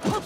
Huh?